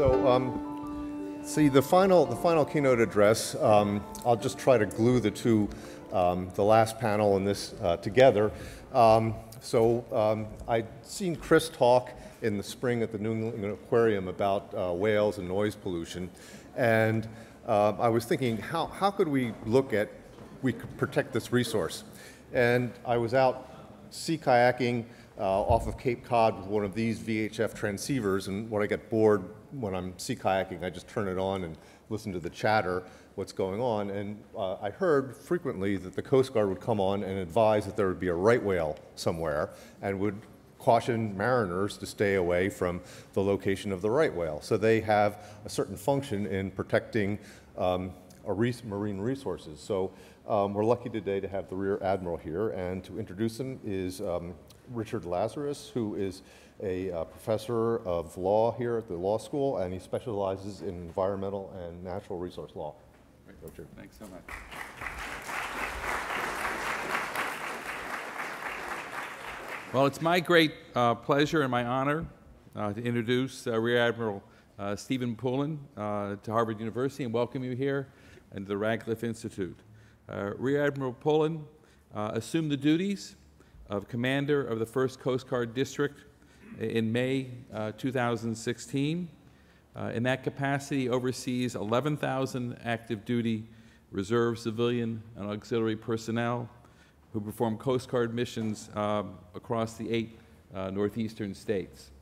So, see, the final keynote address, I'll just try to glue the two, the last panel and this together. I'd seen Chris talk in the spring at the New England Aquarium about whales and noise pollution, and I was thinking, how could we look at, we could protect this resource? And I was out sea kayaking off of Cape Cod with one of these VHF transceivers, and when I get bored when I'm sea kayaking, I just turn it on and listen to the chatter, what's going on, and I heard frequently that the Coast Guard would come on and advise that there would be a right whale somewhere and would caution mariners to stay away from the location of the right whale. So they have a certain function in protecting marine resources. So we're lucky today to have the Rear Admiral here, and to introduce him is Richard Lazarus, who is a professor of law here at the law school, and he specializes in environmental and natural resource law. Great. Richard. Thanks so much. Well, it's my great pleasure and my honor to introduce Rear Admiral Stephen Poulin to Harvard University and welcome you here and to the Radcliffe Institute. Rear Admiral Poulin assumed the duties of commander of the 1st Coast Guard District in May 2016. In that capacity, oversees 11,000 active duty reserve civilian and auxiliary personnel who perform Coast Guard missions across the 8 northeastern states,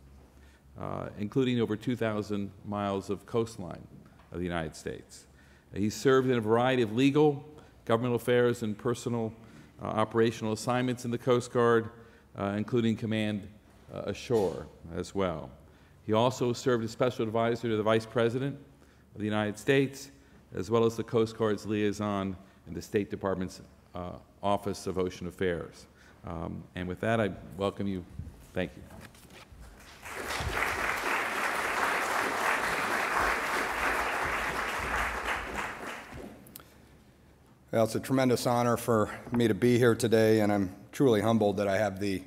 including over 2,000 miles of coastline of the United States. He served in a variety of legal, governmental affairs, and personal operational assignments in the Coast Guard, including command ashore as well. He also served as special advisor to the Vice President of the United States, as well as the Coast Guard's liaison in the State Department's Office of Ocean Affairs. And with that, I welcome you. Thank you. Well, it's a tremendous honor for me to be here today, and I'm truly humbled that I have the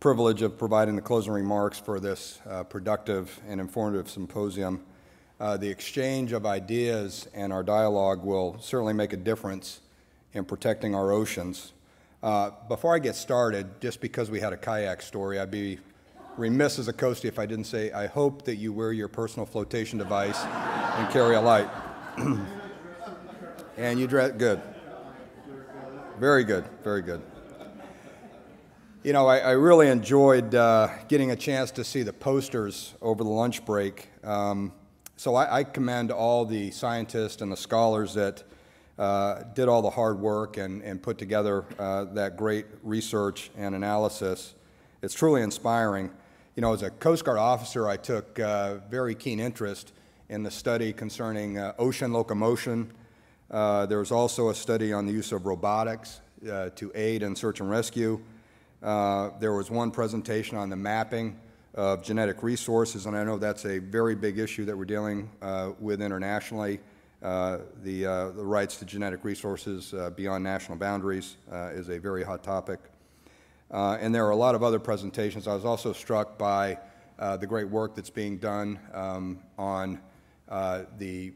privilege of providing the closing remarks for this productive and informative symposium. The exchange of ideas and our dialogue will certainly make a difference in protecting our oceans. Before I get started, just because we had a kayak story, I'd be remiss as a coastie if I didn't say, I hope that you wear your personal flotation device and carry a light. And you dress good. Very good, very good. You know, I really enjoyed getting a chance to see the posters over the lunch break. So I commend all the scientists and the scholars that did all the hard work and put together that great research and analysis. It's truly inspiring. You know, as a Coast Guard officer, I took very keen interest in the study concerning ocean locomotion. There was also a study on the use of robotics to aid in search and rescue. There was one presentation on the mapping of genetic resources, and I know that's a very big issue that we're dealing with internationally. The rights to genetic resources beyond national boundaries is a very hot topic. And there are a lot of other presentations. I was also struck by the great work that's being done on the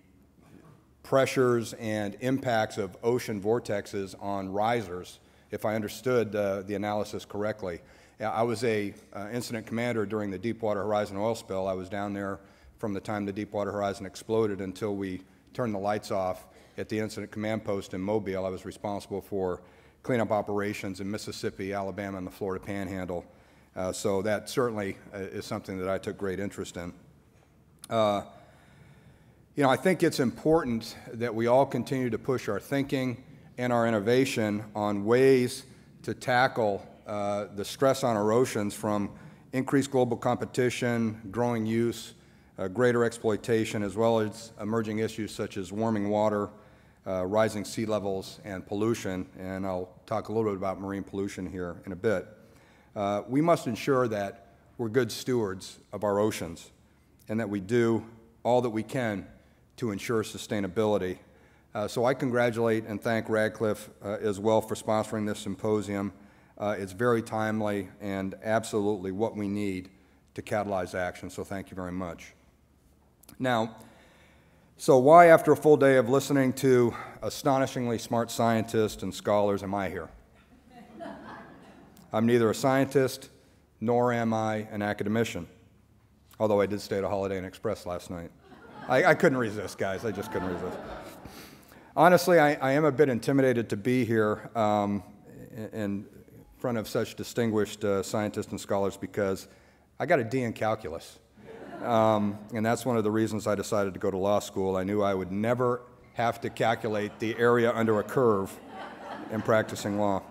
pressures and impacts of ocean vortexes on risers, if I understood the analysis correctly. I was an incident commander during the Deepwater Horizon oil spill. I was down there from the time the Deepwater Horizon exploded until we turned the lights off at the Incident Command Post in Mobile. I was responsible for cleanup operations in Mississippi, Alabama, and the Florida Panhandle. So that certainly is something that I took great interest in. You know, I think it's important that we all continue to push our thinking and our innovation on ways to tackle the stress on our oceans from increased global competition, growing use, greater exploitation, as well as emerging issues such as warming water, rising sea levels, and pollution. And I'll talk a little bit about marine pollution here in a bit. We must ensure that we're good stewards of our oceans and that we do all that we can to ensure sustainability. So I congratulate and thank Radcliffe as well for sponsoring this symposium. It's very timely and absolutely what we need to catalyze action, so thank you very much. Now, so why, after a full day of listening to astonishingly smart scientists and scholars, am I here? I'm neither a scientist nor am I an academician, although I did stay at a Holiday Inn Express last night. I couldn't resist, guys. I just couldn't resist. Honestly, I am a bit intimidated to be here in front of such distinguished scientists and scholars because I got a D in calculus. And that's one of the reasons I decided to go to law school. I knew I would never have to calculate the area under a curve in practicing law.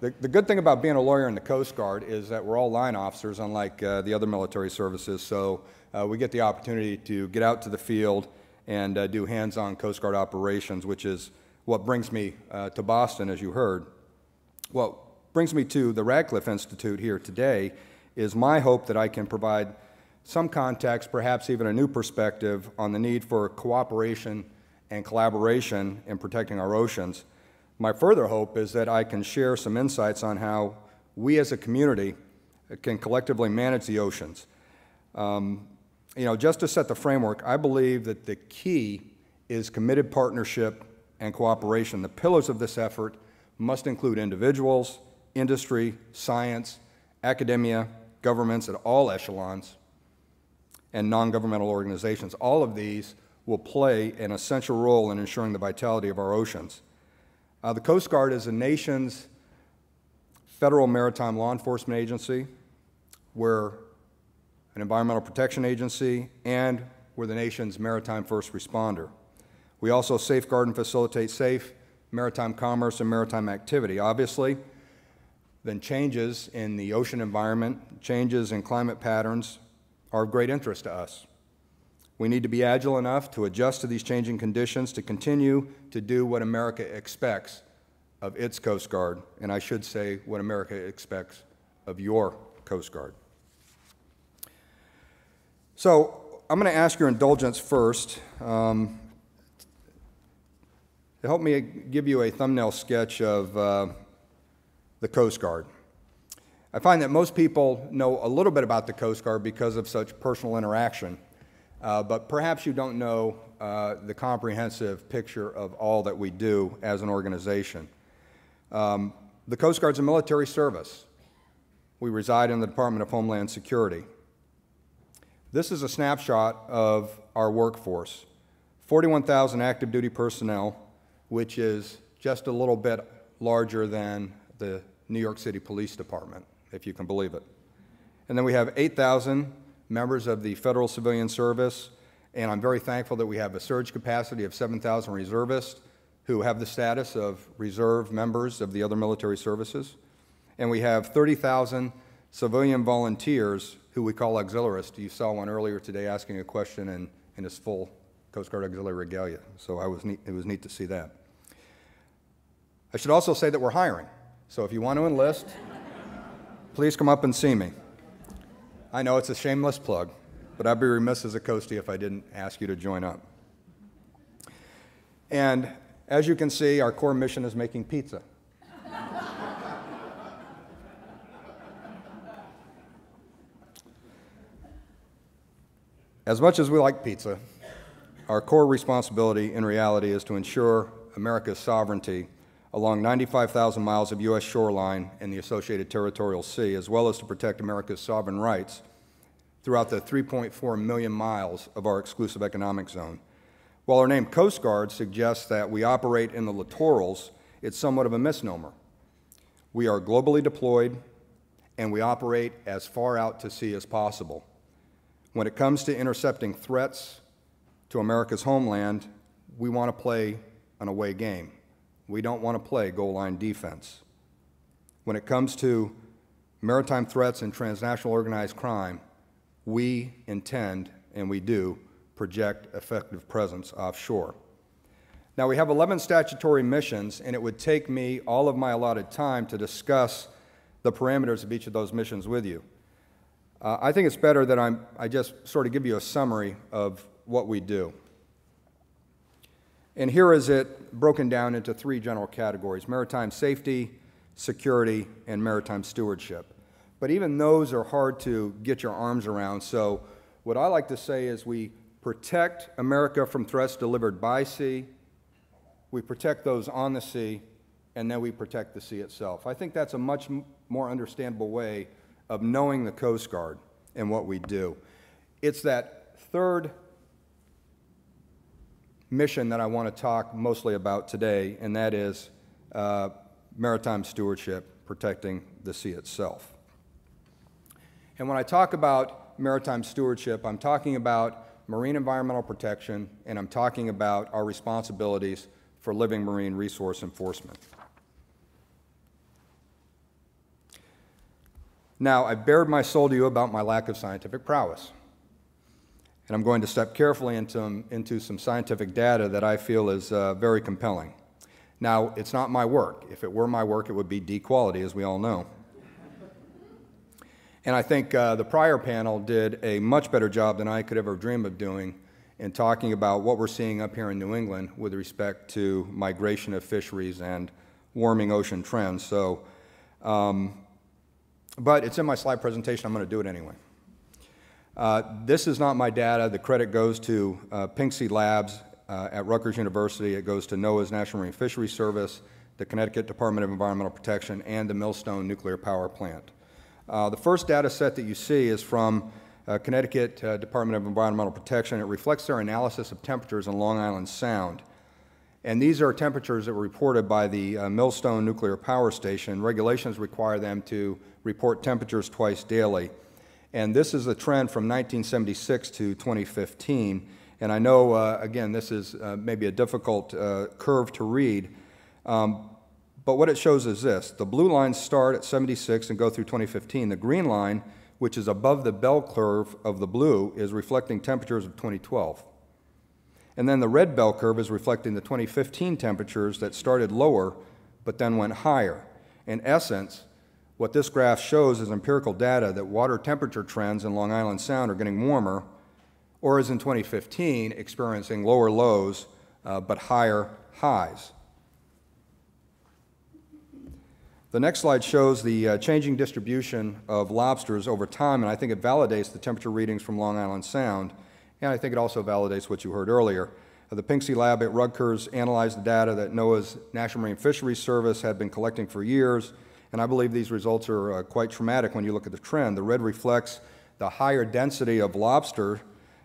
The good thing about being a lawyer in the Coast Guard is that we're all line officers, unlike the other military services, so we get the opportunity to get out to the field and do hands-on Coast Guard operations, which is what brings me to Boston, as you heard. What brings me to the Radcliffe Institute here today is my hope that I can provide some context, perhaps even a new perspective, on the need for cooperation and collaboration in protecting our oceans. My further hope is that I can share some insights on how we as a community can collectively manage the oceans. You know, just to set the framework, I believe that the key is committed partnership and cooperation. The pillars of this effort must include individuals, industry, science, academia, governments at all echelons, and non-governmental organizations. All of these will play an essential role in ensuring the vitality of our oceans. The Coast Guard is the nation's federal maritime law enforcement agency. We're an environmental protection agency, and we're the nation's maritime first responder. We also safeguard and facilitate safe maritime commerce and maritime activity. Obviously, then changes in the ocean environment, changes in climate patterns are of great interest to us. We need to be agile enough to adjust to these changing conditions to continue to do what America expects of its Coast Guard, and I should say what America expects of your Coast Guard. So I'm going to ask your indulgence first to help me give you a thumbnail sketch of the Coast Guard. I find that most people know a little bit about the Coast Guard because of such personal interaction. But perhaps you don't know the comprehensive picture of all that we do as an organization. The Coast Guard's a military service. We reside in the Department of Homeland Security. This is a snapshot of our workforce. 41,000 active duty personnel, which is just a little bit larger than the New York City Police Department, if you can believe it. And then we have 8,000 members of the Federal Civilian Service, and I'm very thankful that we have a surge capacity of 7,000 reservists who have the status of reserve members of the other military services. And we have 30,000 civilian volunteers who we call auxiliarists. You saw one earlier today asking a question in his full Coast Guard auxiliary regalia, so it was neat to see that. I should also say that we're hiring, so if you want to enlist, please come up and see me. I know it's a shameless plug, but I'd be remiss as a Coastie if I didn't ask you to join up. And as you can see, our core mission is making pizza. As much as we like pizza, our core responsibility in reality is to ensure America's sovereignty along 95,000 miles of U.S. shoreline and the associated territorial sea, as well as to protect America's sovereign rights throughout the 3.4 million miles of our exclusive economic zone. While our name Coast Guard suggests that we operate in the littorals, it's somewhat of a misnomer. We are globally deployed, and we operate as far out to sea as possible. When it comes to intercepting threats to America's homeland, we want to play an away game. We don't want to play goal line defense. When it comes to maritime threats and transnational organized crime, we intend, and we do, project effective presence offshore. Now, we have 11 statutory missions, and it would take me all of my allotted time to discuss the parameters of each of those missions with you. I think it's better that I just sort of give you a summary of what we do. And here is it broken down into three general categories: maritime safety, security, and maritime stewardship. But even those are hard to get your arms around, so what I like to say is we protect America from threats delivered by sea, we protect those on the sea, and then we protect the sea itself. I think that's a much more understandable way of knowing the Coast Guard and what we do. It's that third mission that I want to talk mostly about today, and that is maritime stewardship, protecting the sea itself. And when I talk about maritime stewardship, I'm talking about marine environmental protection, and I'm talking about our responsibilities for living marine resource enforcement. Now, I bared my soul to you about my lack of scientific prowess, and I'm going to step carefully into some scientific data that I feel is very compelling. Now, it's not my work. If it were my work, it would be D quality, as we all know. And I think the prior panel did a much better job than I could ever dream of doing in talking about what we're seeing up here in New England with respect to migration of fisheries and warming ocean trends. So, but it's in my slide presentation. I'm going to do it anyway. This is not my data. The credit goes to Pinsky Labs at Rutgers University. It goes to NOAA's National Marine Fisheries Service, the Connecticut Department of Environmental Protection, and the Millstone Nuclear Power Plant. The first data set that you see is from Connecticut Department of Environmental Protection. It reflects their analysis of temperatures in Long Island Sound. And these are temperatures that were reported by the Millstone Nuclear Power Station. Regulations require them to report temperatures twice daily. And this is a trend from 1976 to 2015. And I know, again, this is maybe a difficult curve to read. But what it shows is this. The blue lines start at 76 and go through 2015. The green line, which is above the bell curve of the blue, is reflecting temperatures of 2012. And then the red bell curve is reflecting the 2015 temperatures that started lower but then went higher. In essence, what this graph shows is empirical data that water temperature trends in Long Island Sound are getting warmer, or as in 2015, experiencing lower lows but higher highs. The next slide shows the changing distribution of lobsters over time, and I think it validates the temperature readings from Long Island Sound, and I think it also validates what you heard earlier. The Pinsky Lab at Rutgers analyzed the data that NOAA's National Marine Fisheries Service had been collecting for years, and I believe these results are quite traumatic when you look at the trend. The red reflects the higher density of lobster,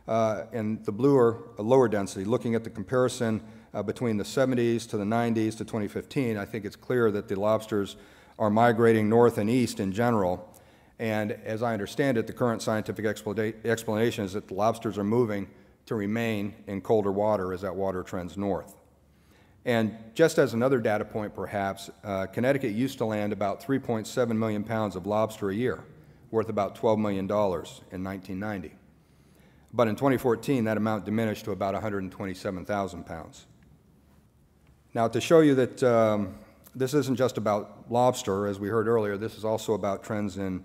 and the blue are a lower density. Looking at the comparison between the 70s to the 90s to 2015, I think it's clear that the lobsters are migrating north and east in general. And as I understand it, the current scientific explanation is that the lobsters are moving to remain in colder water as that water trends north. And just as another data point, perhaps, Connecticut used to land about 3.7 million pounds of lobster a year, worth about $12 million in 1990. But in 2014, that amount diminished to about 127,000 pounds. Now, to show you that this isn't just about lobster, as we heard earlier. This is also about trends in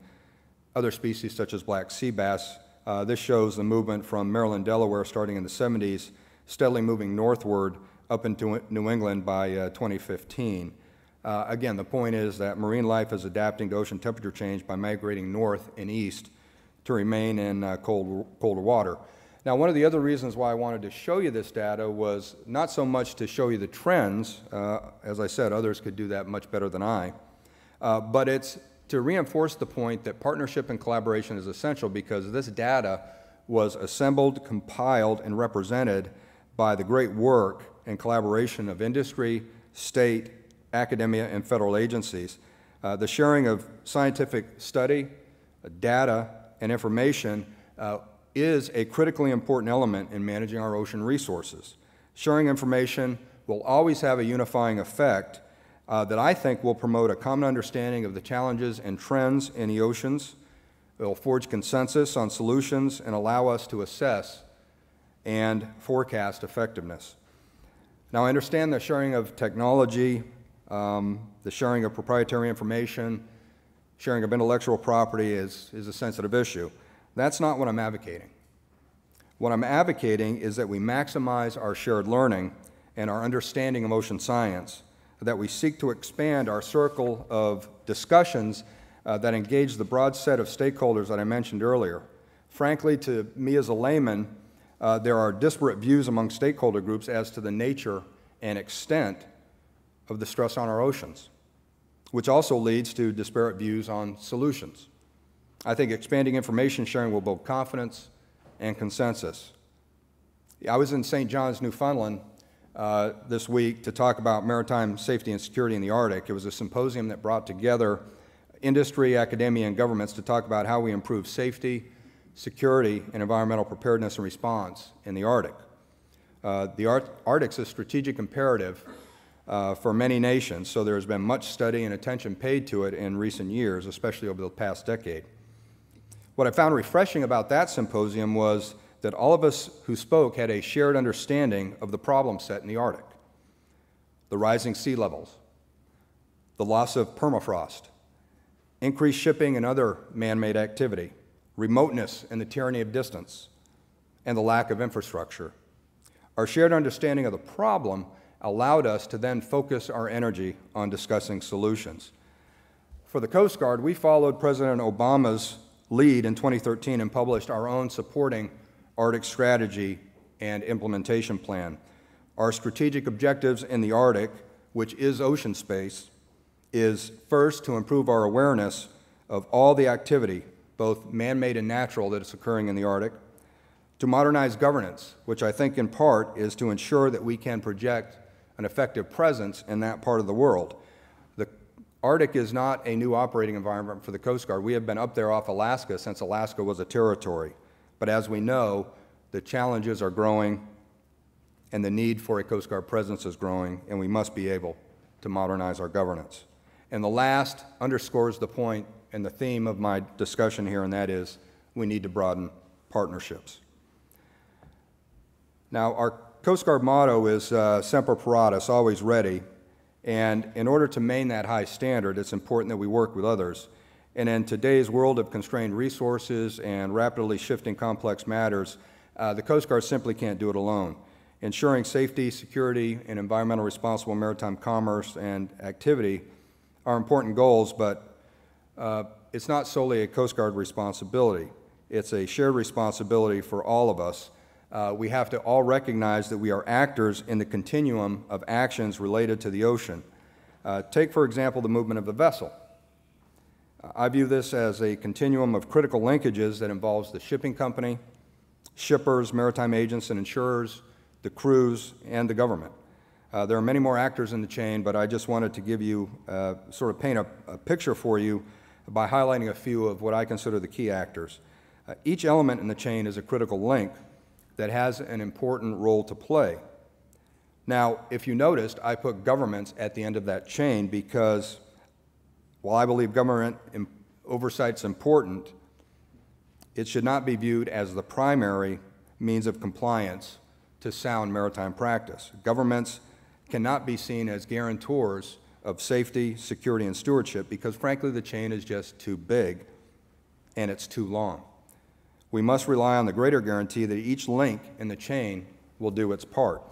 other species such as black sea bass. This shows the movement from Maryland, Delaware, starting in the 70s, steadily moving northward up into New England by 2015. Again, the point is that marine life is adapting to ocean temperature change by migrating north and east to remain in colder water. Now, one of the other reasons why I wanted to show you this data was not so much to show you the trends. As I said, others could do that much better than I. But it's to reinforce the point that partnership and collaboration is essential, because this data was assembled, compiled, and represented by the great work and collaboration of industry, state, academia, and federal agencies. The sharing of scientific study, data, and information is a critically important element in managing our ocean resources. Sharing information will always have a unifying effect that I think will promote a common understanding of the challenges and trends in the oceans. It will forge consensus on solutions and allow us to assess and forecast effectiveness. Now, I understand the sharing of technology, the sharing of proprietary information, sharing of intellectual property is a sensitive issue. That's not what I'm advocating. What I'm advocating is that we maximize our shared learning and our understanding of ocean science, that we seek to expand our circle of discussions that engage the broad set of stakeholders that I mentioned earlier. Frankly, to me as a layman, there are disparate views among stakeholder groups as to the nature and extent of the stress on our oceans, which also leads to disparate views on solutions. I think expanding information sharing will build confidence and consensus. I was in St. John's, Newfoundland this week to talk about maritime safety and security in the Arctic. It was a symposium that brought together industry, academia, and governments to talk about how we improve safety, security, and environmental preparedness and response in the Arctic. The Arctic's a strategic imperative for many nations, so there has been much study and attention paid to it in recent years, especially over the past decade. What I found refreshing about that symposium was that all of us who spoke had a shared understanding of the problem set in the Arctic: the rising sea levels, the loss of permafrost, increased shipping and other man-made activity, remoteness and the tyranny of distance, and the lack of infrastructure. Our shared understanding of the problem allowed us to then focus our energy on discussing solutions. For the Coast Guard, we followed President Obama's lead in 2013 and published our own supporting Arctic strategy and implementation plan. Our strategic objectives in the Arctic, which is ocean space, is first to improve our awareness of all the activity, both man-made and natural, that is occurring in the Arctic, to modernize governance, which I think in part is to ensure that we can project an effective presence in that part of the world. The Arctic is not a new operating environment for the Coast Guard. We have been up there off Alaska since Alaska was a territory. But as we know, the challenges are growing and the need for a Coast Guard presence is growing, and we must be able to modernize our governance. And the last underscores the point and the theme of my discussion here, and that is we need to broaden partnerships. Now, our Coast Guard motto is Semper Paratus, always ready, and in order to maintain that high standard, it's important that we work with others. And in today's world of constrained resources and rapidly shifting complex matters, the Coast Guard simply can't do it alone. Ensuring safety, security, and environmental responsible maritime commerce and activity are important goals, but it's not solely a Coast Guard responsibility. It's a shared responsibility for all of us. We have to all recognize that we are actors in the continuum of actions related to the ocean. Take, for example, the movement of the vessel. I view this as a continuum of critical linkages that involves the shipping company, shippers, maritime agents and insurers, the crews, and the government. There are many more actors in the chain, but I just wanted to give you, sort of paint a picture for you by highlighting a few of what I consider the key actors. Each element in the chain is a critical link that has an important role to play. Now, if you noticed, I put governments at the end of that chain because while I believe government oversight's important, it should not be viewed as the primary means of compliance to sound maritime practice. Governments cannot be seen as guarantors of safety, security, and stewardship because, frankly, the chain is just too big and it's too long. We must rely on the greater guarantee that each link in the chain will do its part.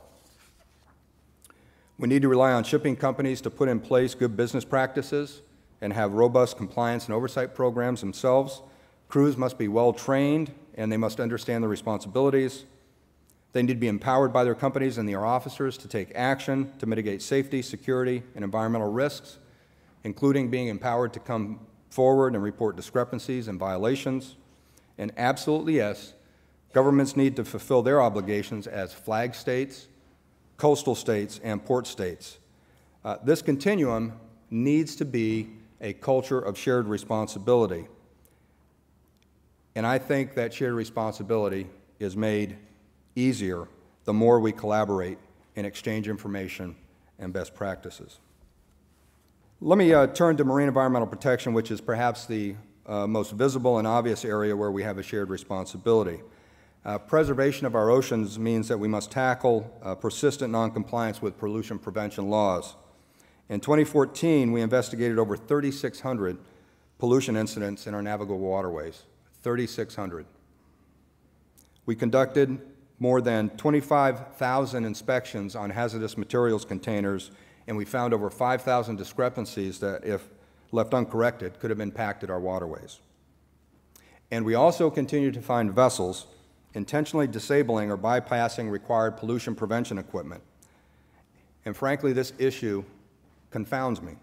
We need to rely on shipping companies to put in place good business practices and have robust compliance and oversight programs themselves. Crews must be well-trained, and they must understand their responsibilities. They need to be empowered by their companies and their officers to take action to mitigate safety, security, and environmental risks, including being empowered to come forward and report discrepancies and violations. And absolutely, yes, governments need to fulfill their obligations as flag states, coastal states, and port states. This continuum needs to be a culture of shared responsibility. And I think that shared responsibility is made easier the more we collaborate and exchange information and best practices. Let me turn to marine environmental protection, which is perhaps the most visible and obvious area where we have a shared responsibility. Preservation of our oceans means that we must tackle persistent noncompliance with pollution prevention laws. In 2014, we investigated over 3,600 pollution incidents in our navigable waterways. 3,600. We conducted more than 25,000 inspections on hazardous materials containers, and we found over 5,000 discrepancies that, if left uncorrected, could have impacted our waterways. And we also continue to find vessels intentionally disabling or bypassing required pollution prevention equipment. And frankly, this issue confounds me.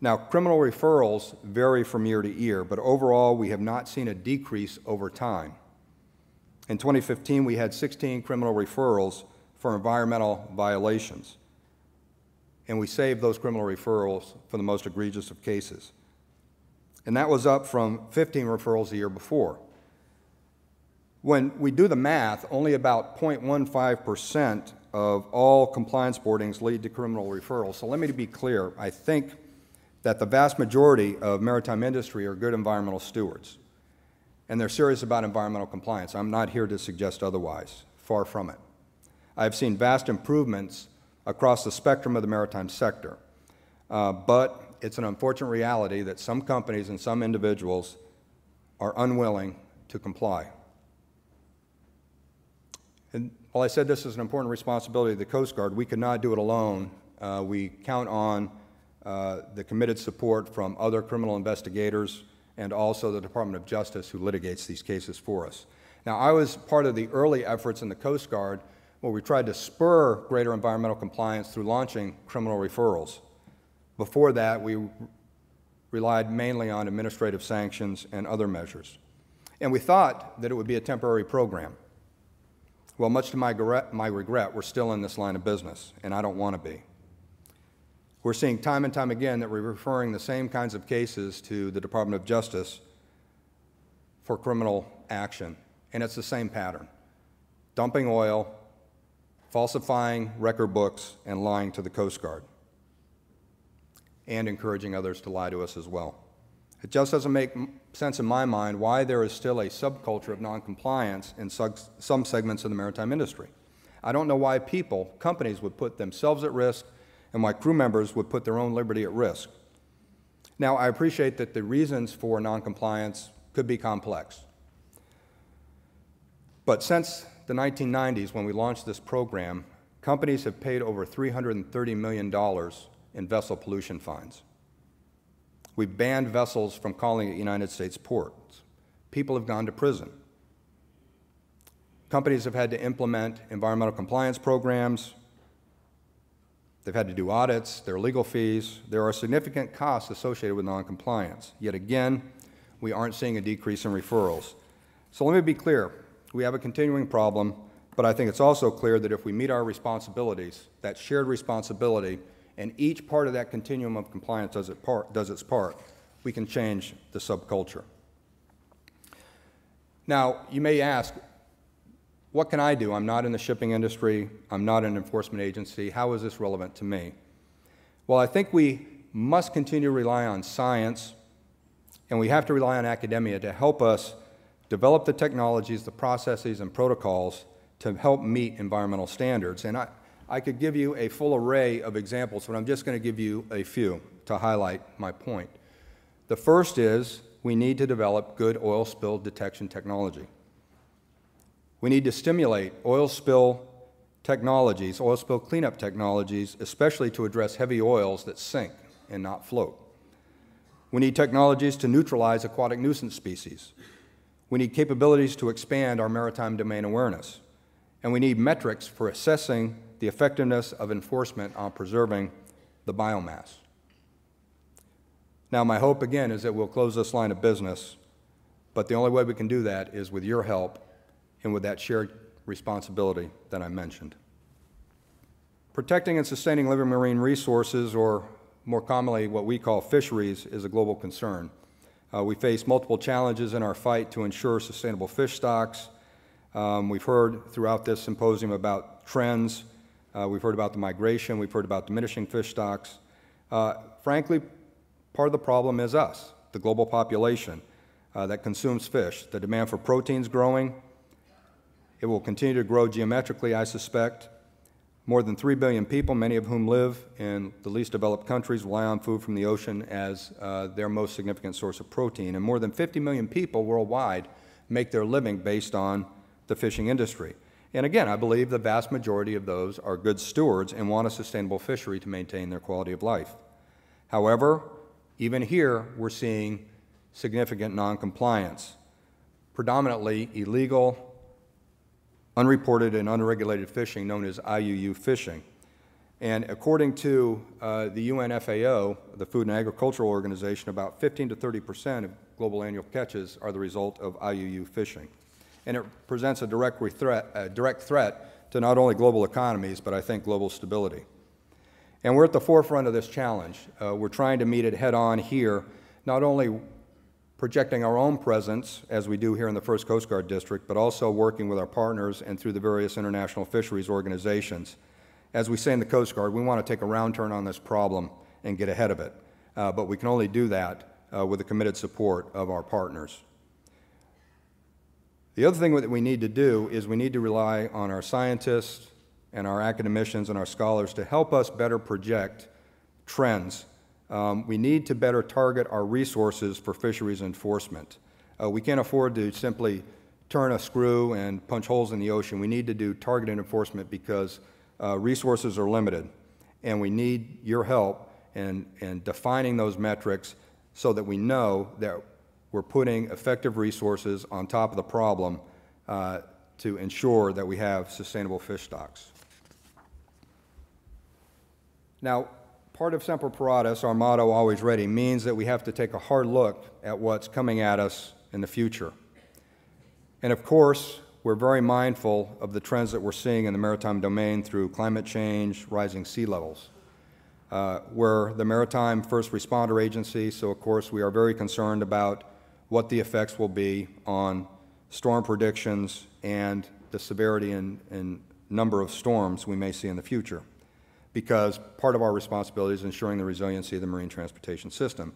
Now, criminal referrals vary from year to year, but overall, we have not seen a decrease over time. In 2015, we had 16 criminal referrals for environmental violations, and we saved those criminal referrals for the most egregious of cases. And that was up from 15 referrals the year before. When we do the math, only about 0.15% of all compliance boardings lead to criminal referrals. So let me be clear. I think that the vast majority of maritime industry are good environmental stewards, and they're serious about environmental compliance. I'm not here to suggest otherwise. Far from it. I've seen vast improvements across the spectrum of the maritime sector, but it's an unfortunate reality that some companies and some individuals are unwilling to comply. And while I said this is an important responsibility of the Coast Guard, we could not do it alone. We count on the committed support from other criminal investigators and also the Department of Justice, who litigates these cases for us. Now, I was part of the early efforts in the Coast Guard where we tried to spur greater environmental compliance through launching criminal referrals. Before that, we relied mainly on administrative sanctions and other measures. And we thought that it would be a temporary program. Well, much to my regret, we're still in this line of business, and I don't want to be. We're seeing time and time again that we're referring the same kinds of cases to the Department of Justice for criminal action, and it's the same pattern: dumping oil, falsifying record books, and lying to the Coast Guard, and encouraging others to lie to us as well. It just doesn't make sense in my mind why there is still a subculture of noncompliance in some segments of the maritime industry. I don't know why people, companies, would put themselves at risk and why crew members would put their own liberty at risk. Now, I appreciate that the reasons for noncompliance could be complex. But since the 1990s, when we launched this program, companies have paid over $330 million in vessel pollution fines. We banned vessels from calling at United States ports. People have gone to prison. Companies have had to implement environmental compliance programs. They've had to do audits, their legal fees. There are significant costs associated with noncompliance. Yet again, we aren't seeing a decrease in referrals. So let me be clear. We have a continuing problem, but I think it's also clear that if we meet our responsibilities, that shared responsibility, and each part of that continuum of compliance does its part, we can change the subculture. Now, you may ask, what can I do? I'm not in the shipping industry. I'm not an enforcement agency. How is this relevant to me? Well, I think we must continue to rely on science, and we have to rely on academia to help us develop the technologies, the processes, and protocols to help meet environmental standards. And I could give you a full array of examples, but I'm just going to give you a few to highlight my point. The first is we need to develop good oil spill detection technology. We need to stimulate oil spill technologies, oil spill cleanup technologies, especially to address heavy oils that sink and not float. We need technologies to neutralize aquatic nuisance species. We need capabilities to expand our maritime domain awareness. And we need metrics for assessing the effectiveness of enforcement on preserving the biomass. Now, my hope, again, is that we'll close this line of business, but the only way we can do that is with your help and with that shared responsibility that I mentioned. Protecting and sustaining living marine resources, or more commonly what we call fisheries, is a global concern. We face multiple challenges in our fight to ensure sustainable fish stocks. We've heard throughout this symposium about trends. We've heard about the migration. We've heard about diminishing fish stocks. Frankly, part of the problem is us, the global population that consumes fish. The demand for protein is growing. It will continue to grow geometrically, I suspect. More than 3 billion people, many of whom live in the least developed countries, rely on food from the ocean as their most significant source of protein. And more than 50 million people worldwide make their living based on the fishing industry. And again, I believe the vast majority of those are good stewards and want a sustainable fishery to maintain their quality of life. However, even here, we're seeing significant noncompliance. predominantly illegal, unreported and unregulated fishing known as IUU fishing. And according to the UNFAO, the Food and Agricultural Organization, about 15% to 30% of global annual catches are the result of IUU fishing. And it presents a direct threat to not only global economies, but I think global stability. And we're at the forefront of this challenge. We're trying to meet it head on here, not only projecting our own presence, as we do here in the First Coast Guard District, but also working with our partners and through the various international fisheries organizations. As we say in the Coast Guard, we want to take a round turn on this problem and get ahead of it. But we can only do that with the committed support of our partners. The other thing that we need to do is we need to rely on our scientists and our academicians and our scholars to help us better project trends. We need to better target our resources for fisheries enforcement. We can't afford to simply turn a screw and punch holes in the ocean. We need to do targeted enforcement because resources are limited, and we need your help in defining those metrics so that we know that we're putting effective resources on top of the problem to ensure that we have sustainable fish stocks. Now, part of Semper Paratus, our motto, always ready, means that we have to take a hard look at what's coming at us in the future. And of course, we're very mindful of the trends that we're seeing in the maritime domain through climate change, rising sea levels. We're the Maritime First Responder Agency, so of course we are very concerned about what the effects will be on storm predictions and the severity and number of storms we may see in the future, because part of our responsibility is ensuring the resiliency of the marine transportation system.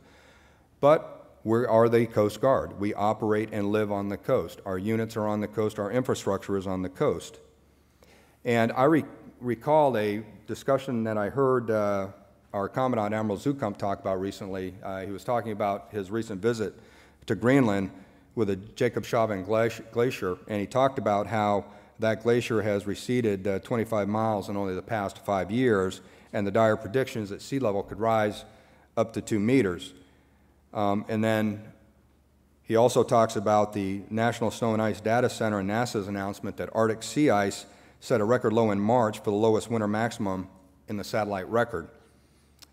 But we are the Coast Guard. We operate and live on the coast. Our units are on the coast. Our infrastructure is on the coast. And I recall a discussion that I heard our Commandant Admiral Zukump talk about recently. He was talking about his recent visit to Greenland with a Jakobshavn Glacier, and he talked about how that glacier has receded 25 miles in only the past 5 years, and the dire predictions that sea level could rise up to 2 meters. And then he also talks about the National Snow and Ice Data Center and NASA's announcement that Arctic sea ice set a record low in March for the lowest winter maximum in the satellite record.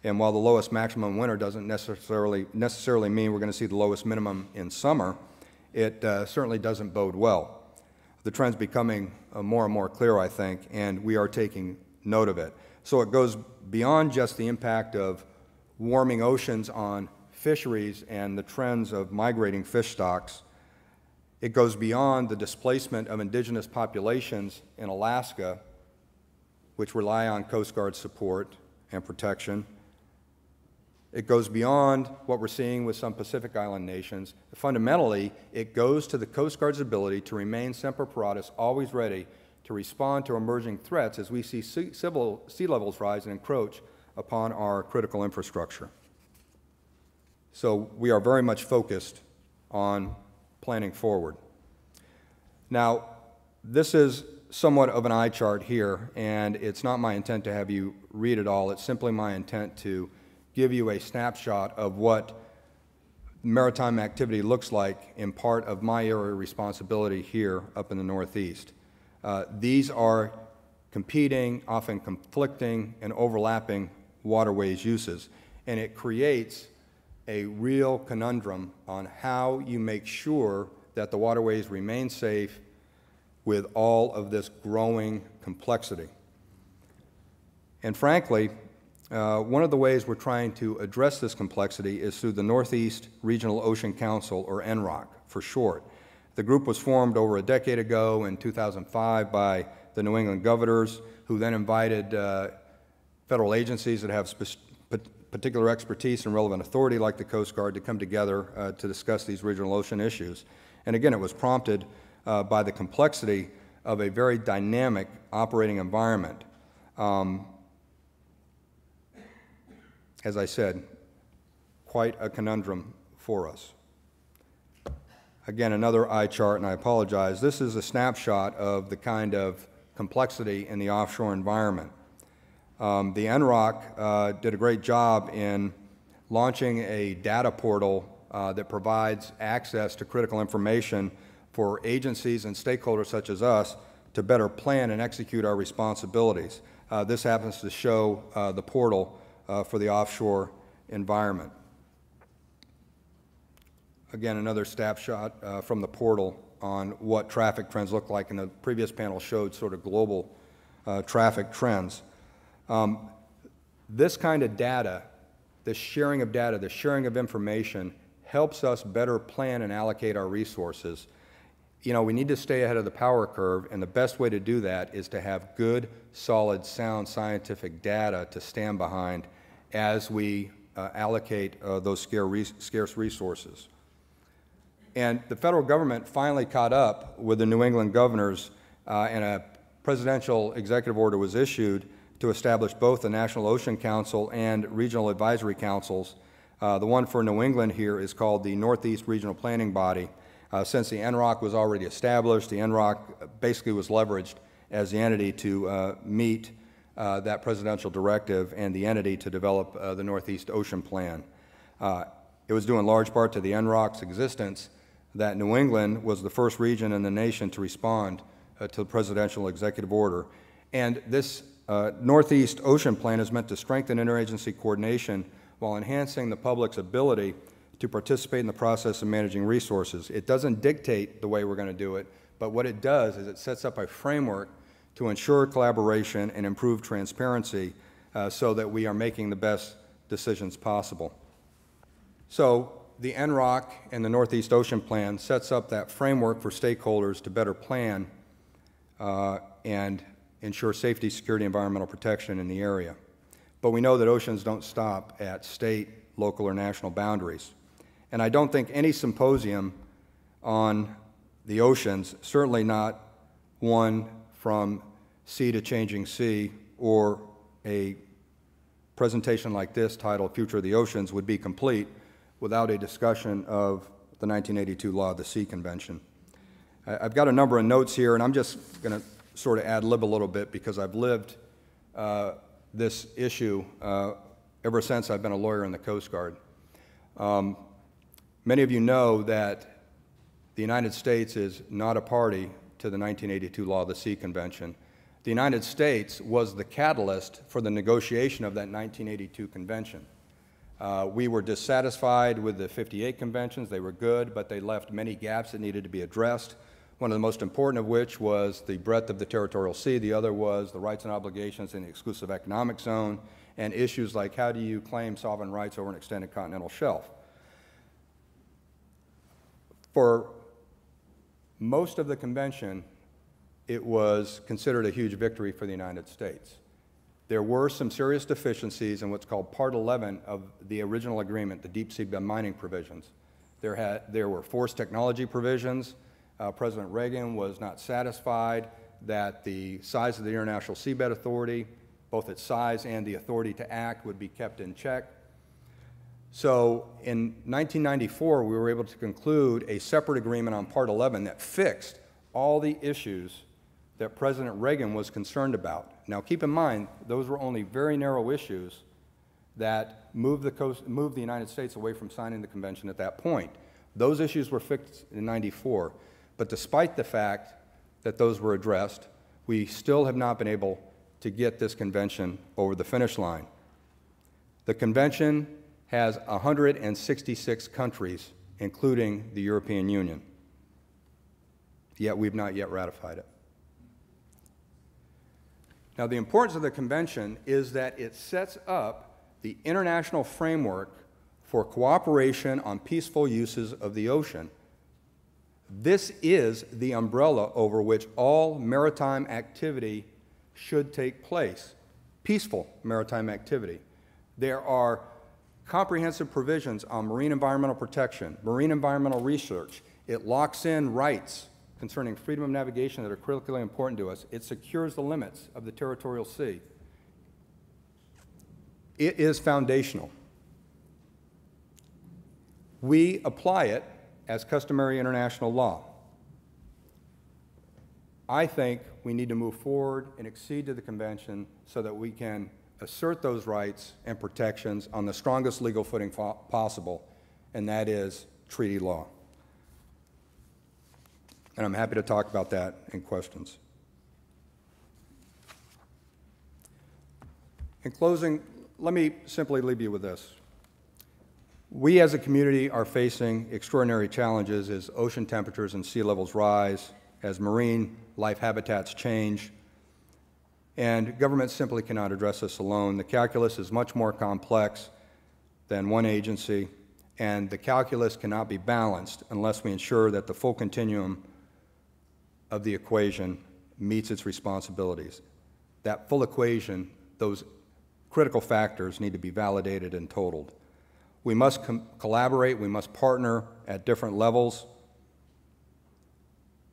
And while the lowest maximum winter doesn't necessarily mean we're going to see the lowest minimum in summer, it certainly doesn't bode well. The trend's becoming more and more clear, I think, and we are taking note of it. So it goes beyond just the impact of warming oceans on fisheries and the trends of migrating fish stocks. It goes beyond the displacement of indigenous populations in Alaska, which rely on Coast Guard support and protection. It goes beyond what we're seeing with some Pacific Island nations. Fundamentally, it goes to the Coast Guard's ability to remain semper paratus, always ready to respond to emerging threats as we see sea levels rise and encroach upon our critical infrastructure. So we are very much focused on planning forward. Now, this is somewhat of an eye chart here, and it's not my intent to have you read it all. It's simply my intent to give you a snapshot of what maritime activity looks like in part of my area of responsibility here up in the Northeast. These are competing, often conflicting, and overlapping waterways uses, and it creates a real conundrum on how you make sure that the waterways remain safe with all of this growing complexity. And frankly, one of the ways we're trying to address this complexity is through the Northeast Regional Ocean Council, or NROC for short. The group was formed over a decade ago in 2005 by the New England governors, who then invited federal agencies that have particular expertise and relevant authority like the Coast Guard to come together to discuss these regional ocean issues. And again, it was prompted by the complexity of a very dynamic operating environment. As I said, quite a conundrum for us. Again, another eye chart, and I apologize. This is a snapshot of the kind of complexity in the offshore environment. The NROC did a great job in launching a data portal that provides access to critical information for agencies and stakeholders such as us to better plan and execute our responsibilities. This happens to show the portal for the offshore environment. Again, another snapshot from the portal on what traffic trends look like, and the previous panel showed sort of global traffic trends. This kind of data, the sharing of information, helps us better plan and allocate our resources. You know, we need to stay ahead of the power curve, and the best way to do that is to have good, solid, sound scientific data to stand behind as we allocate those scarce resources. And the federal government finally caught up with the New England governors, and a presidential executive order was issued to establish both the National Ocean Council and regional advisory councils. The one for New England here is called the Northeast Regional Planning Body. Since the NROC was already established, the NROC basically was leveraged as the entity to meet that presidential directive and the entity to develop the Northeast Ocean Plan. It was due in large part to the NROC's existence that New England was the first region in the nation to respond to the presidential executive order. And this Northeast Ocean Plan is meant to strengthen interagency coordination while enhancing the public's ability to participate in the process of managing resources. It doesn't dictate the way we're going to do it, but what it does is it sets up a framework to ensure collaboration and improve transparency so that we are making the best decisions possible. So the NROC and the Northeast Ocean Plan sets up that framework for stakeholders to better plan and ensure safety, security, environmental protection in the area. But we know that oceans don't stop at state, local, or national boundaries. And I don't think any symposium on the oceans, certainly not one from Sea to Changing Sea or a presentation like this titled Future of the Oceans, would be complete without a discussion of the 1982 Law of the Sea Convention. I've got a number of notes here, and I'm just going to sort of ad lib a little bit because I've lived this issue ever since I've been a lawyer in the Coast Guard. Many of you know that the United States is not a party to the 1982 Law of the Sea Convention. The United States was the catalyst for the negotiation of that 1982 convention. We were dissatisfied with the 58 conventions. They were good, but they left many gaps that needed to be addressed, one of the most important of which was the breadth of the territorial sea. The other was the rights and obligations in the exclusive economic zone, and issues like how do you claim sovereign rights over an extended continental shelf. For most of the convention, it was considered a huge victory for the United States. There were some serious deficiencies in what's called Part XI of the original agreement, the deep seabed mining provisions. There were forced technology provisions. President Reagan was not satisfied that the size of the International Seabed Authority, both its size and the authority to act, would be kept in check. So in 1994, we were able to conclude a separate agreement on Part XI that fixed all the issues that President Reagan was concerned about. Now, keep in mind, those were only very narrow issues that moved the United States away from signing the convention at that point. Those issues were fixed in '94, but despite the fact that those were addressed, we still have not been able to get this convention over the finish line. The convention has 166 countries, including the European Union, yet we've not yet ratified it. Now, the importance of the convention is that it sets up the international framework for cooperation on peaceful uses of the ocean. This is the umbrella over which all maritime activity should take place, peaceful maritime activity. There are comprehensive provisions on marine environmental protection, marine environmental research. It locks in rights concerning freedom of navigation that are critically important to us. It secures the limits of the territorial sea. It is foundational. We apply it as customary international law. I think we need to move forward and accede to the convention so that we can assert those rights and protections on the strongest legal footing possible, and that is treaty law. And I'm happy to talk about that in questions. In closing, let me simply leave you with this. We as a community are facing extraordinary challenges as ocean temperatures and sea levels rise, as marine life habitats change, and government simply cannot address this alone. The calculus is much more complex than one agency, and the calculus cannot be balanced unless we ensure that the full continuum of the equation meets its responsibilities. That full equation, those critical factors need to be validated and totaled. We must collaborate, we must partner at different levels.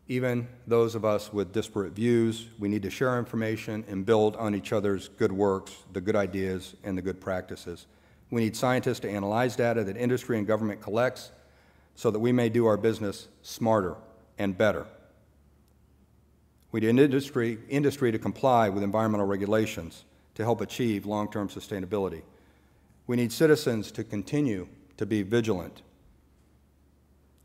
Even those of us with disparate views, we need to share information and build on each other's good works, the good ideas, and the good practices. We need scientists to analyze data that industry and government collects so that we may do our business smarter and better. We need industry to comply with environmental regulations to help achieve long-term sustainability. We need citizens to continue to be vigilant.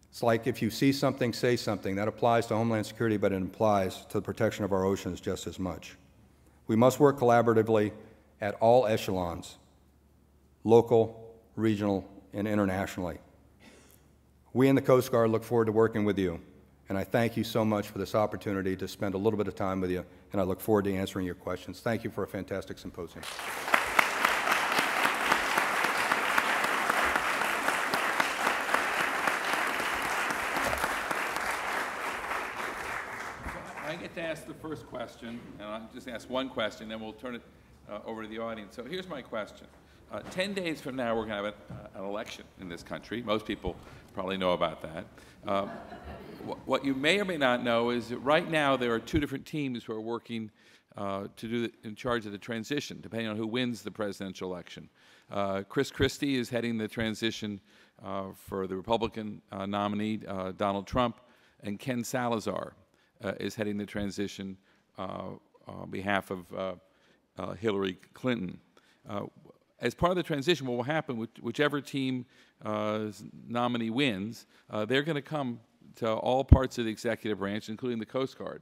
It's like if you see something, say something. That applies to Homeland Security, but it applies to the protection of our oceans just as much. We must work collaboratively at all echelons, local, regional, and internationally. We and the Coast Guard look forward to working with you, and I thank you so much for this opportunity to spend a little bit of time with you, and I look forward to answering your questions. Thank you for a fantastic symposium. So I get to ask the first question, and I'll just ask one question, then we'll turn it over to the audience. So here's my question. 10 days from now, we're going to have an election in this country. Most people probably know about that. What you may or may not know is that right now there are two different teams who are working in charge of the transition, depending on who wins the presidential election. Chris Christie is heading the transition for the Republican nominee, Donald Trump, and Ken Salazar is heading the transition on behalf of Hillary Clinton. As part of the transition, what will happen, whichever team nominee wins, they're going to come to all parts of the executive branch, including the Coast Guard,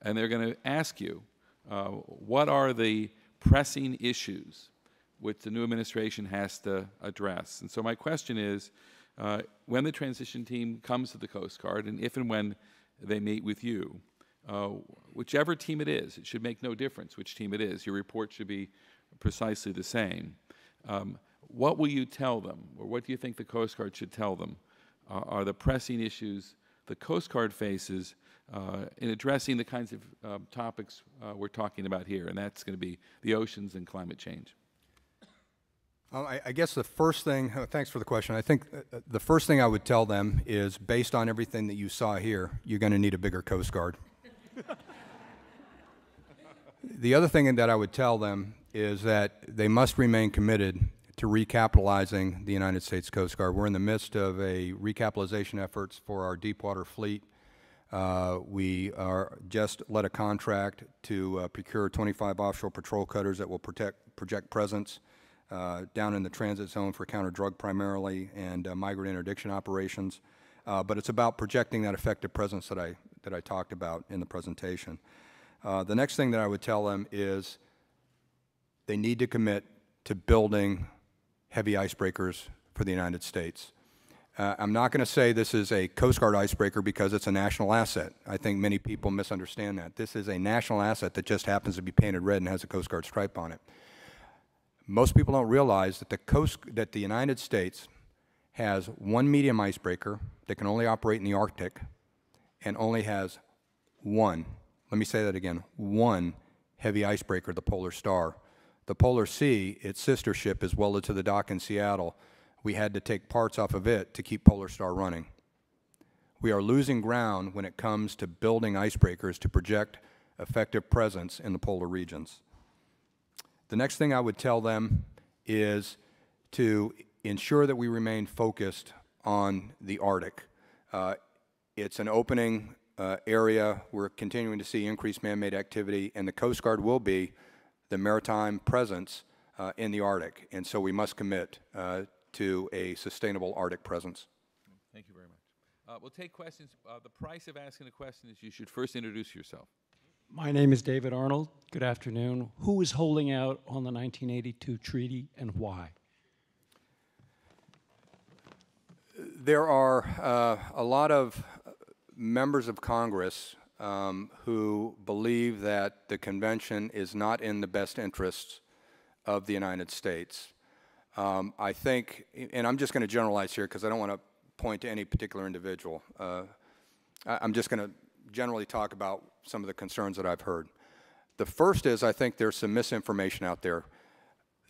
and they're going to ask you, what are the pressing issues which the new administration has to address? And so my question is, when the transition team comes to the Coast Guard, and if and when they meet with you, whichever team it is, it should make no difference which team it is. Your report should be precisely the same. What will you tell them, or what do you think the Coast Guard should tell them are the pressing issues the Coast Guard faces in addressing the kinds of topics we're talking about here, and that's going to be the oceans and climate change? I guess the first thing, thanks for the question, I think the first thing I would tell them is, based on everything that you saw here, you're going to need a bigger Coast Guard. The other thing that I would tell them is that they must remain committed to recapitalizing the United States Coast Guard. We're in the midst of a recapitalization efforts for our deepwater fleet. We are just led a contract to procure 25 offshore patrol cutters that will project presence down in the transit zone for counter drug primarily and migrant interdiction operations. But it's about projecting that effective presence that I talked about in the presentation. The next thing that I would tell them is they need to commit to building heavy icebreakers for the United States. I'm not going to say this is a Coast Guard icebreaker because it's a national asset. I think many people misunderstand that. This is a national asset that just happens to be painted red and has a Coast Guard stripe on it. Most people don't realize that the United States has one medium icebreaker that can only operate in the Arctic and only has one, let me say that again, one heavy icebreaker, the Polar Star. The Polar Sea, its sister ship, is welded to the dock in Seattle. We had to take parts off of it to keep Polar Star running. We are losing ground when it comes to building icebreakers to project effective presence in the polar regions. The next thing I would tell them is to ensure that we remain focused on the Arctic. It's an opening area. We're continuing to see increased man-made activity, and the Coast Guard will be the maritime presence in the Arctic, and so we must commit to a sustainable Arctic presence. Thank you very much. We'll take questions. The price of asking a question is you should first introduce yourself. My name is David Arnold. Good afternoon. Who is holding out on the 1982 treaty and why? There are a lot of members of Congress who believe that the convention is not in the best interests of the United States. I think, and I'm just going to generalize here because I don't want to point to any particular individual. I'm just going to generally talk about some of the concerns that I've heard. The first is I think there's some misinformation out there.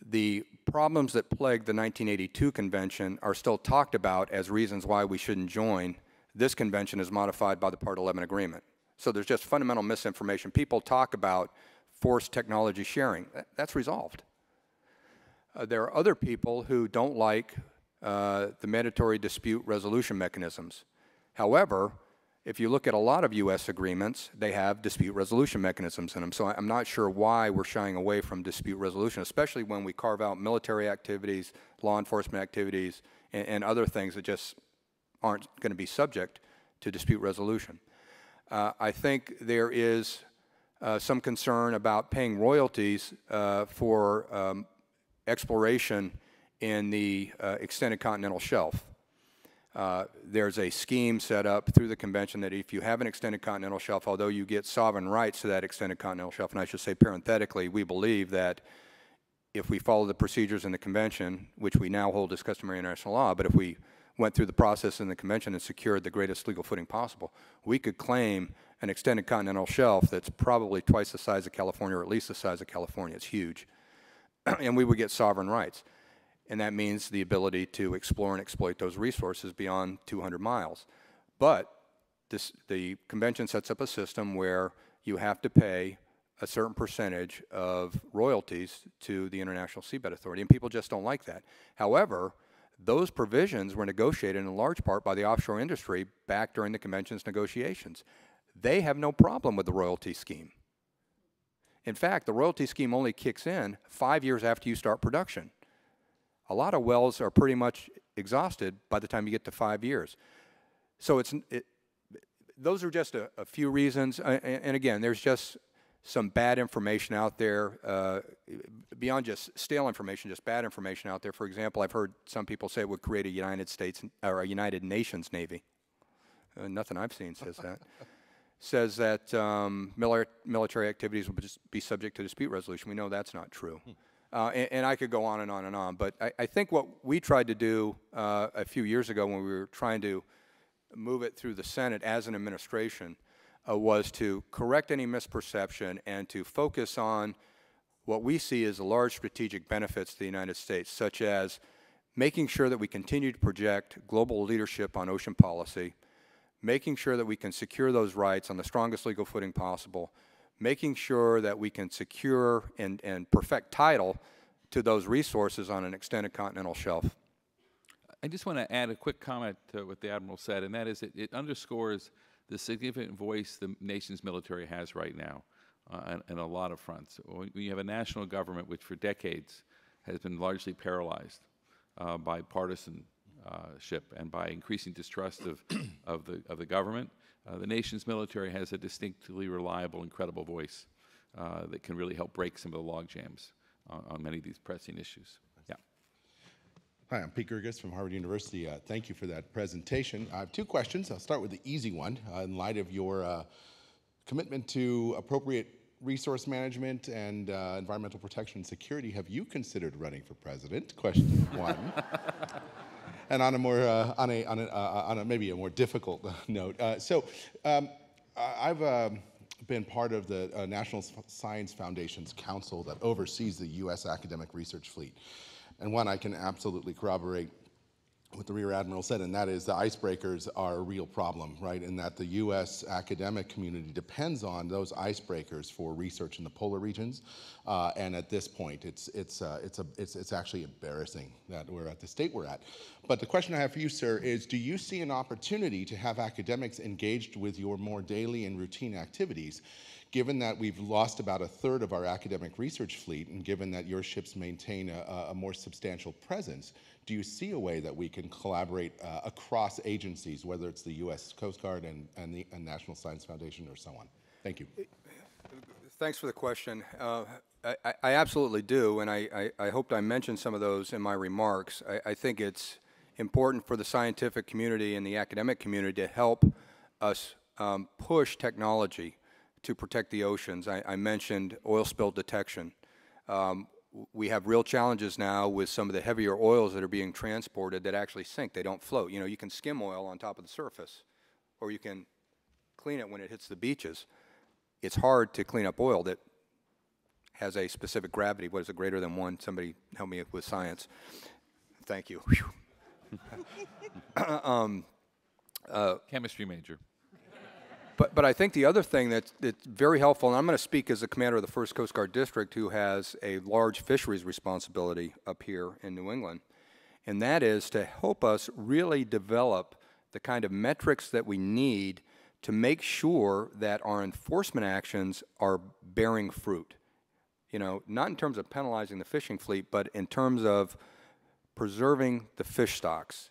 The problems that plagued the 1982 convention are still talked about as reasons why we shouldn't join. This convention is modified by the Part XI agreement. So there's just fundamental misinformation. People talk about forced technology sharing. That's resolved. There are other people who don't like the mandatory dispute resolution mechanisms. However, if you look at a lot of U.S. agreements, they have dispute resolution mechanisms in them. So I'm not sure why we're shying away from dispute resolution, especially when we carve out military activities, law enforcement activities, and other things that just aren't going to be subject to dispute resolution. I think there is some concern about paying royalties for exploration in the extended continental shelf. There's a scheme set up through the convention that if you have an extended continental shelf, although you get sovereign rights to that extended continental shelf, and I should say parenthetically, we believe that if we follow the procedures in the convention, which we now hold as customary international law, but if we went through the process in the convention and secured the greatest legal footing possible, we could claim an extended continental shelf that's probably twice the size of California, or at least the size of California. It's huge. And we would get sovereign rights. And that means the ability to explore and exploit those resources beyond 200 miles. But the convention sets up a system where you have to pay a certain percentage of royalties to the International Seabed Authority, and people just don't like that. However, those provisions were negotiated in large part by the offshore industry back during the convention's negotiations. They have no problem with the royalty scheme. In fact, the royalty scheme only kicks in 5 years after you start production. A lot of wells are pretty much exhausted by the time you get to 5 years. So those are just a few reasons. And again, there's just some bad information out there, beyond just stale information, just bad information out there. For example, I've heard some people say it would create a United States or a United Nations Navy. Nothing I've seen says that. Says that military activities will just be subject to dispute resolution. We know that's not true. And I could go on and on and on, but I think what we tried to do a few years ago when we were trying to move it through the Senate as an administration was to correct any misperception and to focus on what we see as the large strategic benefits to the United States, such as making sure that we continue to project global leadership on ocean policy, making sure that we can secure those rights on the strongest legal footing possible, making sure that we can secure and perfect title to those resources on an extended continental shelf. I just want to add a quick comment to what the Admiral said, and that is it underscores the significant voice the nation's military has right now on a lot of fronts. We have a national government which for decades has been largely paralyzed by partisanship and by increasing distrust of the government. The nation's military has a distinctly reliable and credible voice that can really help break some of the log jams on many of these pressing issues. Yeah. Hi, I'm Pete Gerges from Harvard University. Thank you for that presentation. I have two questions. I'll start with the easy one. In light of your commitment to appropriate resource management and environmental protection and security, have you considered running for president? Question one. And on a more, on a maybe a more difficult note, I've been part of the National Science Foundation's council that oversees the U.S. academic research fleet, and one I can absolutely corroborate what the Rear Admiral said, and that is the icebreakers are a real problem, right? And that the U.S. academic community depends on those icebreakers for research in the polar regions. And at this point, it's actually embarrassing that we're at the state we're at. But the question I have for you, sir, is do you see an opportunity to have academics engaged with your more daily and routine activities, given that we've lost about a third of our academic research fleet, and given that your ships maintain a more substantial presence? do you see a way that we can collaborate across agencies, whether it's the U.S. Coast Guard and National Science Foundation or so on? Thank you. Thanks for the question. I absolutely do, and I hoped I mentioned some of those in my remarks. I think it's important for the scientific community and the academic community to help us push technology to protect the oceans. I mentioned oil spill detection. We have real challenges now with some of the heavier oils that are being transported that actually sink. They don't float. You know, you can skim oil on top of the surface, or you can clean it when it hits the beaches. It's hard to clean up oil that has a specific gravity. What is it, greater than one? Somebody help me with science. Thank you. Chemistry major. But I think the other thing that's very helpful, and I'm going to speak as the commander of the 1st Coast Guard District, who has a large fisheries responsibility up here in New England, and that is to help us really develop the kind of metrics that we need to make sure that our enforcement actions are bearing fruit. You know, not in terms of penalizing the fishing fleet, but in terms of preserving the fish stocks.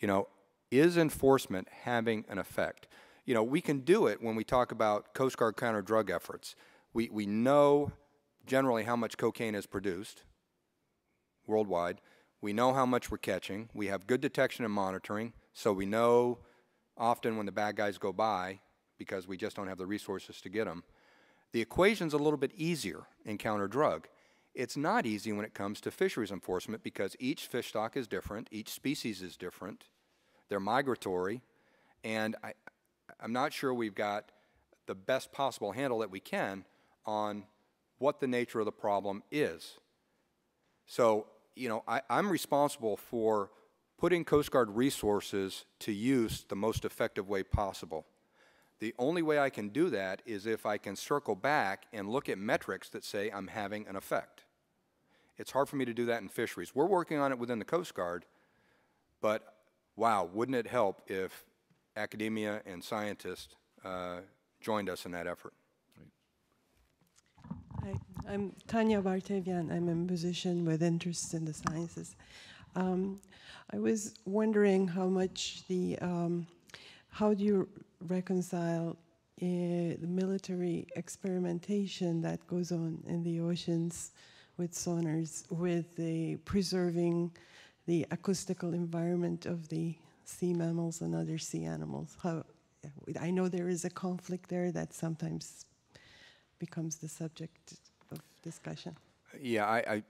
You know, is enforcement having an effect? You know, we can do it when we talk about Coast Guard counter-drug efforts. We know generally how much cocaine is produced worldwide. We know how much we're catching. We have good detection and monitoring, so we know often when the bad guys go by because we just don't have the resources to get them. The equation's a little bit easier in counter-drug. It's not easy when it comes to fisheries enforcement because each fish stock is different, each species is different, they're migratory, and I'm not sure we've got the best possible handle that we can on what the nature of the problem is. So, you know, I'm responsible for putting Coast Guard resources to use the most effective way possible. The only way I can do that is if I can circle back and look at metrics that say I'm having an effect. It's hard for me to do that in fisheries. We're working on it within the Coast Guard, but wow, wouldn't it help if academia and scientists joined us in that effort. Hi, I'm Tanya Bartevian. I'm a musician with interest in the sciences. I was wondering how much the, how do you reconcile the military experimentation that goes on in the oceans with sonars, with the preserving the acoustical environment of the sea mammals and other sea animals? How, I know there is a conflict there that sometimes becomes the subject of discussion. Yeah,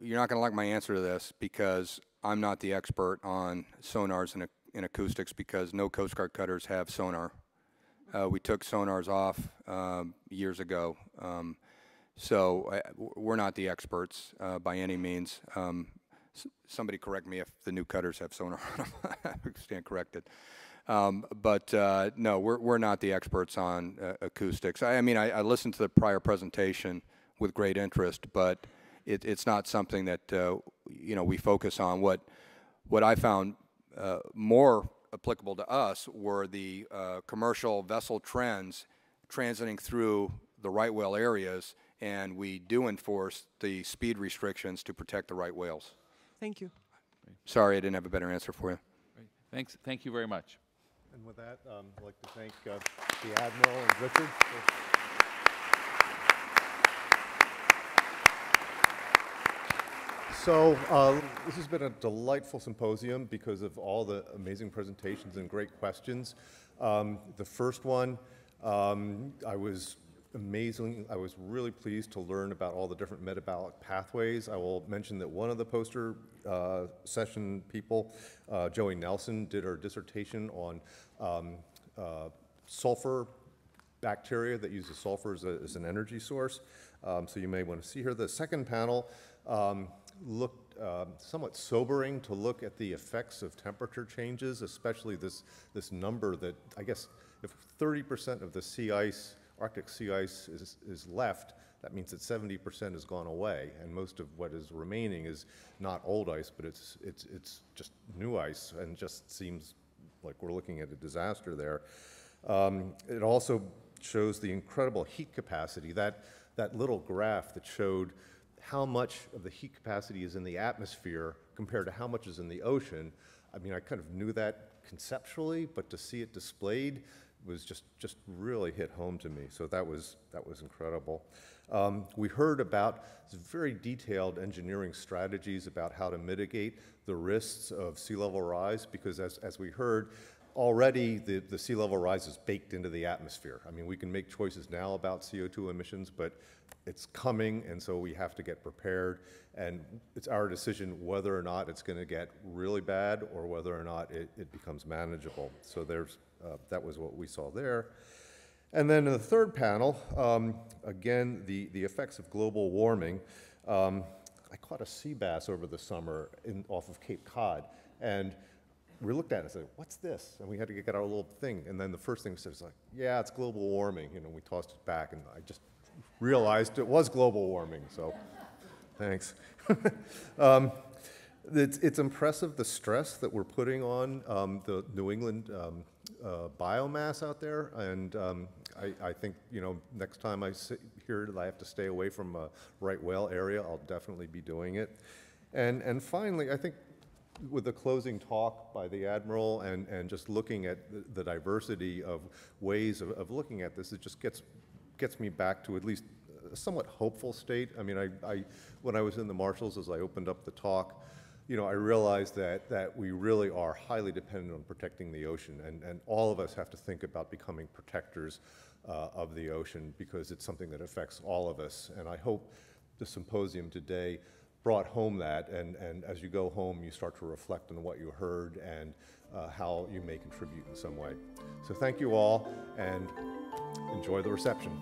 you're not going to like my answer to this because I'm not the expert on sonars and acoustics because no Coast Guard cutters have sonar. We took sonars off years ago, so we're not the experts by any means. Somebody correct me if the new cutters have sonar on them. I stand corrected. But no, we're not the experts on acoustics. I mean, I listened to the prior presentation with great interest, but it's not something that you know, we focus on. What I found more applicable to us were the commercial vessel trends transiting through the right whale areas, and we do enforce the speed restrictions to protect the right whales. Thank you. Sorry, I didn't have a better answer for you. Great. Thanks. Thank you very much. And with that, I'd like to thank the Admiral and Richard. So this has been a delightful symposium because of all the amazing presentations and great questions. The first one, I was really pleased to learn about all the different metabolic pathways. I will mention that one of the poster session people, Joey Nelson, did her dissertation on sulfur bacteria that uses sulfur as an energy source. So you may want to see her. The second panel looked somewhat sobering to look at the effects of temperature changes, especially this number that I guess if 30% of the sea ice, Arctic sea ice is left, that means that 70% has gone away, and most of what is remaining is not old ice, but it's just new ice, and just seems like we're looking at a disaster there. It also shows the incredible heat capacity, that little graph that showed how much of the heat capacity is in the atmosphere compared to how much is in the ocean, I mean, I kind of knew that conceptually, but to see it displayed was just really hit home to me. So that was incredible. We heard about very detailed engineering strategies about how to mitigate the risks of sea level rise, because as we heard, already the sea level rise is baked into the atmosphere. I mean, we can make choices now about CO2 emissions, but it's coming, and so we have to get prepared. And it's our decision whether or not it's going to get really bad or whether or not it becomes manageable. So that was what we saw there. And then in the third panel, again, the effects of global warming. I caught a sea bass over the summer off of Cape Cod, and we looked at it and said, what's this? And we had to get our little thing. And then the first thing we said was like, yeah, it's global warming. You know, we tossed it back, and I just realized it was global warming, so thanks. It's impressive the stress that we're putting on the New England biomass out there, and I think, you know, next time I hear that I have to stay away from a right whale area, I'll definitely be doing it. And finally, I think with the closing talk by the Admiral and just looking at the diversity of ways of looking at this, it just gets me back to at least a somewhat hopeful state. I mean, when I was in the Marshalls, as I opened up the talk, you know, I realized that we really are highly dependent on protecting the ocean, and all of us have to think about becoming protectors of the ocean, because it's something that affects all of us. And I hope the symposium today brought home that, and as you go home, you start to reflect on what you heard and how you may contribute in some way. So thank you all, and enjoy the reception.